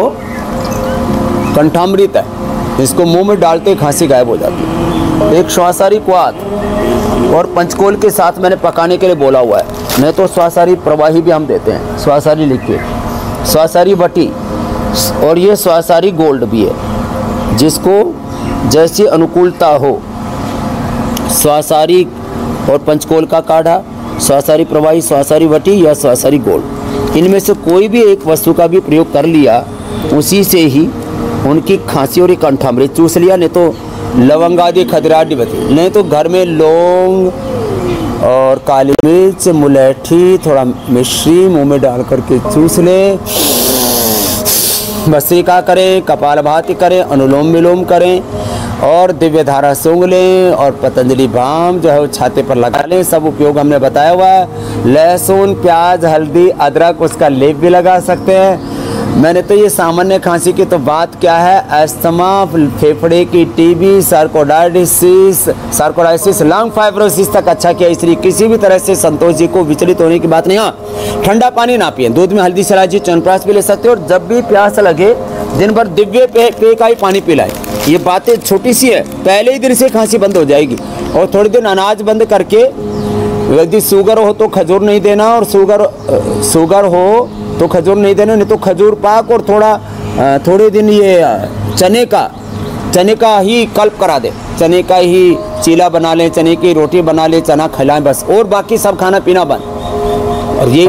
कंठामृत है इसको मुंह में डालते खांसी गायब हो जाती है। एक श्वासारी क्वाथ और पंचकोल के साथ मैंने पकाने के लिए बोला हुआ है, नहीं तो श्वासारी प्रवाही भी हम देते हैं, श्वासारी लिक्विड, श्वासारी बटी और ये श्वासारी गोल्ड भी है, जिसको जैसी अनुकूलता हो। स्वासारी और पंचकोल का काढ़ा, स्वासारी प्रवाही, स्वासारी वटी या स्वासारी गोल्ड, इनमें से कोई भी एक वस्तु का भी प्रयोग कर लिया, उसी से ही उनकी खांसी और कंठामृत चूस लिया, नहीं तो लवंग आदि खदरादि बती, नहीं तो घर में लौंग और काली मिर्च, मुलैठी, थोड़ा मिश्री मुंह में डाल करके चूस लें। मस्तिका करें, कपालभाति करें, अनुलोम विलोम करें और दिव्य धारा सूंघ लें और पतंजलि भाम जो है वो छाते पर लगा लें। सब उपयोग हमने बताया हुआ है। लहसुन, प्याज, हल्दी, अदरक, उसका लेप भी लगा सकते हैं। मैंने तो ये सामान्य खांसी की तो बात क्या है, अस्थमा, फेफड़े की टीबी, सार्कोडाइसिस, लंग फाइब्रोसिस तक अच्छा किया। इसलिए किसी भी तरह से संतोष जी को विचलित होने की बात नहीं। हाँ, ठंडा पानी ना पिए, दूध में हल्दी इलायची च्यवनप्राश भी ले सकते हो, और जब भी प्यास लगे दिन भर दिव्य पेय का ही पानी पिलाएं। ये बातें छोटी सी है, पहले ही दिन से खांसी बंद हो जाएगी। और थोड़े दिन अनाज बंद करके, यदि शुगर हो तो खजूर नहीं देना, और शुगर हो तो खजूर नहीं देना, नहीं तो खजूर पाक और थोड़े दिन ये चने का ही कल्प करा दे, चने का ही चीला बना लें, चने की रोटी बना लें, चना खिलाएं बस, और बाकी सब खाना पीना बंद।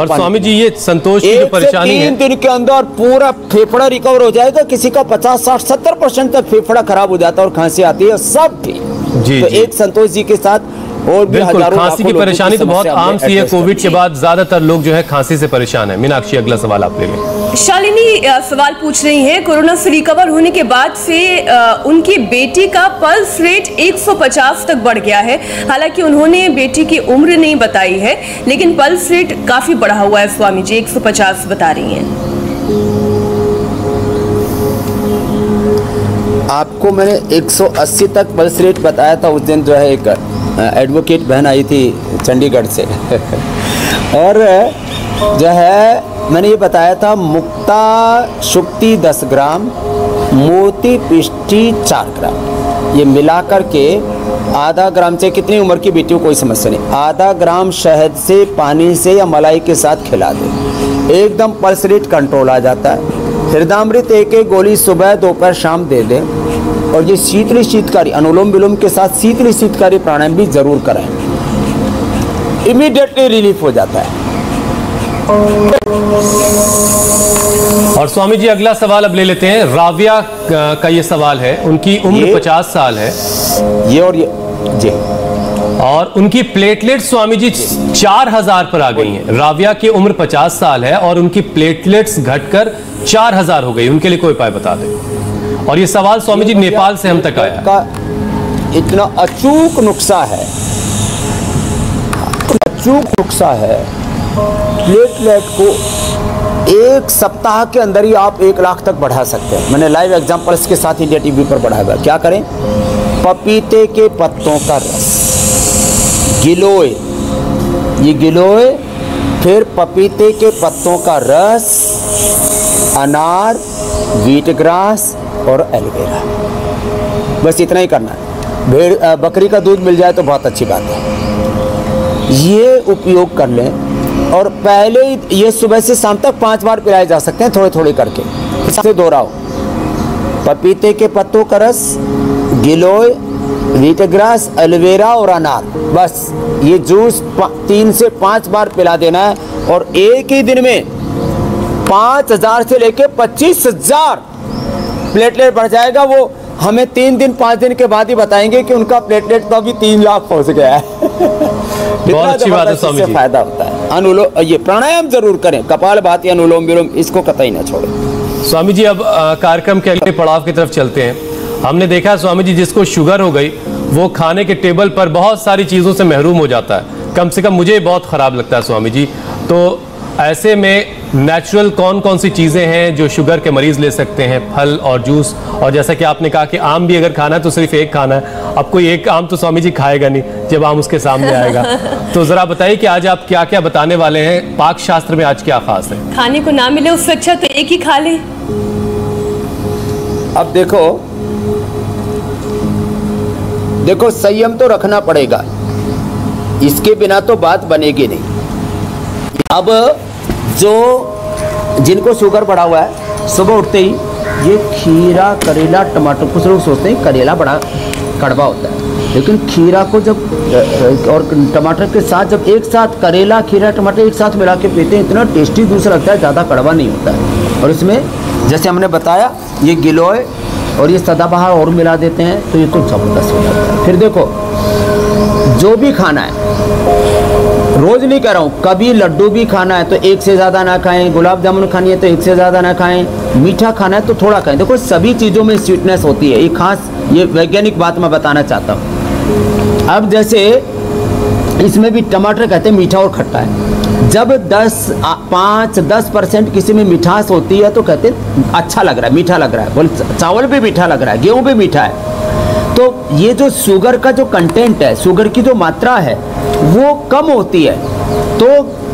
और स्वामी जी ये संतोष की जो परेशानी है, 3 दिन के अंदर पूरा फेफड़ा रिकवर हो जाएगा। किसी का 50-60-70% तक फेफड़ा खराब हो जाता है और खांसी आती है, सब ठीक। जी, तो जी, एक संतोष जी के साथ और भी हजारों। खांसी की परेशानी तो बहुत आम सी है, कोविड के बाद ज्यादातर लोग जो है खांसी से परेशान है। मीनाक्षी, अगला सवाल आप ले लें। शालिनी सवाल पूछ रही है, कोरोना से रिकवर होने के बाद से उनकी बेटी का पल्स रेट 150 तक बढ़ गया है। हालांकि उन्होंने बेटी की उम्र नहीं बताई है, लेकिन पल्स रेट काफी बढ़ा हुआ है। स्वामी जी 150 बता रही हैं। आपको मैंने 180 तक पल्स रेट बताया था उस दिन, जो है एक एडवोकेट बहन आई थी चंडीगढ़ से और जो है मैंने ये बताया था मुक्ता शुक्ति 10 ग्राम, मोती पिष्टी 4 ग्राम, ये मिला करके आधा ग्राम से कितनी उम्र की बेटियों कोई समस्या नहीं, आधा ग्राम शहद से पानी से या मलाई के साथ खिला दें, एकदम पल्स रेट कंट्रोल आ जाता है। हृदयामृत एक एक गोली सुबह दोपहर शाम दे दें और ये शीतली शीतकारी अनुलोम विलोम के साथ शीतली शीतकारी प्राणायाम भी जरूर कराएं, इमीडिएटली रिलीफ हो जाता है। और स्वामी जी अगला सवाल अब ले लेते हैं, राविया का ये सवाल है, उनकी उम्र 50 साल है ये और ये जी, और उनकी प्लेटलेट स्वामी जी 4000 पर आ गई हैं। राविया की उम्र 50 साल है और उनकी प्लेटलेट्स घटकर 4000 हो गई, उनके लिए कोई उपाय बता दें। और ये सवाल स्वामी जी नेपाल से हम तक आया का इतना अचूक नुस्खा है, अचूक नुस्खा है। प्लेटलेट को एक सप्ताह के अंदर ही आप 1 लाख तक बढ़ा सकते हैं। मैंने लाइव एग्जाम्पल्स के साथ इंडिया टीवी पर बढ़ाया हुआ। क्या करें? पपीते के पत्तों का रस, गिलोय, ये गिलोय, फिर पपीते के पत्तों का रस, अनार, वीट ग्रास और एलोवेरा, बस इतना ही करना है। भेड़ बकरी का दूध मिल जाए तो बहुत अच्छी बात है। ये उपयोग कर लें और पहले ही ये सुबह से शाम तक 5 बार पिलाए जा सकते हैं, थोड़े थोड़े करके। इसे दोहराओ, पपीते के पत्तों का रस, गिलोय, वीट ग्रास, एलोवेरा और अनार, बस ये जूस 3 से 5 बार पिला देना है और एक ही दिन में 5000 से लेके 25000 प्लेटलेट बढ़ जाएगा। वो हमें 3 दिन 5 दिन के बाद ही बताएंगे कि उनका प्लेटलेट तो अभी 3 लाख पहुंच गया है। बहुत अच्छी बात है स्वामी जी, फायदा होता है। अनुलोम, ये प्राणायाम जरूर करें, कपालभाति, अनुलोम विलोम, इसको कतई ना छोड़ें। स्वामी जी अब कार्यक्रम के अगले पड़ाव की तरफ चलते हैं। हमने देखा स्वामी जी जिसको शुगर हो गई वो खाने के टेबल पर बहुत सारी चीज़ों से महरूम हो जाता है, कम से कम मुझे बहुत ख़राब लगता है स्वामी जी। तो ऐसे में नेचुरल कौन कौन सी चीज़ें हैं जो शुगर के मरीज़ ले सकते हैं? फल और जूस, और जैसा कि आपने कहा कि आम भी अगर खाना है तो सिर्फ एक खाना है। अब कोई एक आम तो स्वामी जी खाएगा नहीं जब आम उसके सामने आएगा। तो ज़रा बताइए कि आज आप क्या क्या बताने वाले हैं, पाक शास्त्र में आज क्या खास है? खाने को ना मिले उससे अच्छा तो एक ही खा ले। अब देखो संयम तो रखना पड़ेगा, इसके बिना तो बात बनेगी नहीं। अब जो जिनको शुगर बढ़ा हुआ है सुबह उठते ही ये खीरा, करेला, टमाटर, कुछ लोग सोचते हैं करेला बड़ा कड़वा होता है, लेकिन खीरा को जब और टमाटर के साथ जब एक साथ करेला, खीरा, टमाटर एक साथ मिला के पीते हैं इतना टेस्टी जूस लगता है, ज़्यादा कड़वा नहीं होता है। और इसमें जैसे हमने बताया ये गिलोय और ये सदाबहार और मिला देते हैं तो ये तो ज़बरदस्त हो जाता है। फिर देखो जो भी खाना है, रोज़ नहीं कह रहा हूँ, कभी लड्डू भी खाना है तो एक से ज़्यादा ना खाएं, गुलाब जामुन खानी है तो एक से ज़्यादा ना खाएं, मीठा खाना है तो थोड़ा खाएं। देखो सभी चीज़ों में स्वीटनेस होती है, ये खास ये वैज्ञानिक बात मैं बताना चाहता हूँ। अब जैसे इसमें भी टमाटर कहते हैं मीठा और खट्टा है, जब 5-10% किसी में मिठास होती है तो कहते हैं अच्छा लग रहा है, मीठा लग रहा है, बोले चावल भी मीठा लग रहा है, गेहूं भी मीठा है। तो ये जो शुगर का जो कंटेंट है, शुगर की जो मात्रा है वो कम होती है तो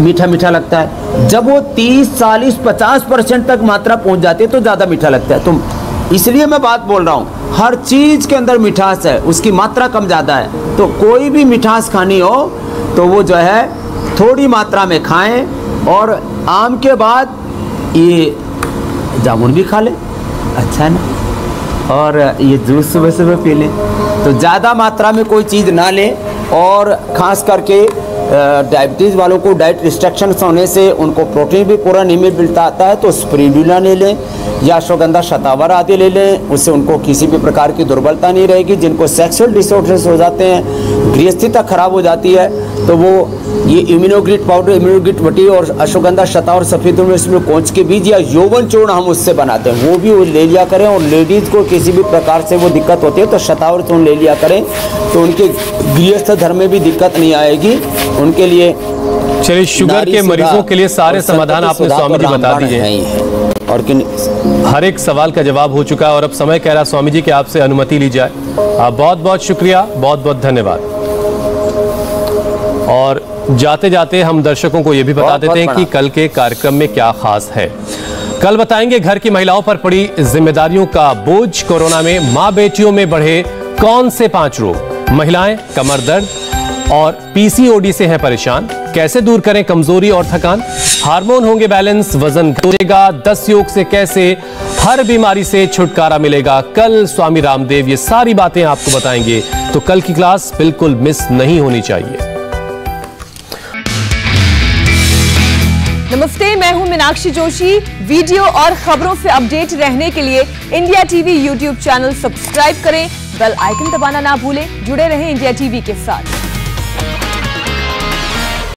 मीठा मीठा लगता है, जब वो 30-40-50% तक मात्रा पहुँच जाती है तो ज़्यादा मीठा लगता है। तो इसलिए मैं बात बोल रहा हूँ, हर चीज़ के अंदर मिठास है, उसकी मात्रा कम ज़्यादा है, तो कोई भी मिठास खानी हो तो वो जो है थोड़ी मात्रा में खाएं। और आम के बाद ये जामुन भी खा लें, अच्छा है ना, और ये जूस सुबह सुबह पी लें। तो ज़्यादा मात्रा में कोई चीज़ ना लें, और ख़ास करके डायबिटीज़ वालों को डाइट रिस्ट्रिक्शंस होने से उनको प्रोटीन भी पूरा नहीं मिलता आता है, तो स्प्रिंडुला ले लें या अश्वगंधा शतावर आदि ले लें, उससे उनको किसी भी प्रकार की दुर्बलता नहीं रहेगी। जिनको सेक्सुअल डिसऑर्डर्स हो जाते हैं, गृहस्थी तक खराब हो जाती है, तो वो ये इम्यूनोग्रिट पाउडर, इम्यूनोग्रिट वटी और अश्वगंधा शतावर सफ़ेद इसमें कोंच के बीज या यौवन चूर्ण हम उससे बनाते हैं, वो भी वो ले लिया करें। और लेडीज़ को किसी भी प्रकार से वो दिक्कत होती है तो शतावर चूर्ण ले लिया करें, तो उनके गृहस्थ धर्म में भी दिक्कत नहीं आएगी उनके लिए। चलिए शुगर के मरीजों के लिए सारे समाधान आपने स्वामी जी बता दिए हैं। और किन हर एक सवाल का जवाब हो चुका है और अब समय कह रहा स्वामी जी कि आपसे अनुमति ली जाए। बहुत बहुत शुक्रिया, बहुत बहुत धन्यवाद। और जाते जाते हम दर्शकों को ये भी बता देते हैं कि कल के कार्यक्रम में क्या खास है। कल बताएंगे घर की महिलाओं पर पड़ी जिम्मेदारियों का बोझ, कोरोना में माँ बेटियों में बढ़े कौन से 5 रोग, महिलाएं कमर दर्द और पीसीओडी से हैं परेशान, कैसे दूर करें कमजोरी और थकान, हार्मोन होंगे बैलेंस, वजन घटेगा, 10 योग से कैसे हर बीमारी से छुटकारा मिलेगा। कल स्वामी रामदेव ये सारी बातें आपको बताएंगे, तो कल की क्लास बिल्कुल मिस नहीं होनी चाहिए। नमस्ते, मैं हूं मीनाक्षी जोशी। वीडियो और खबरों से अपडेट रहने के लिए India TV YouTube channel subscribe करें, बेल आइकन दबाना ना भूलें। जुड़े रहें इंडिया टीवी के साथ।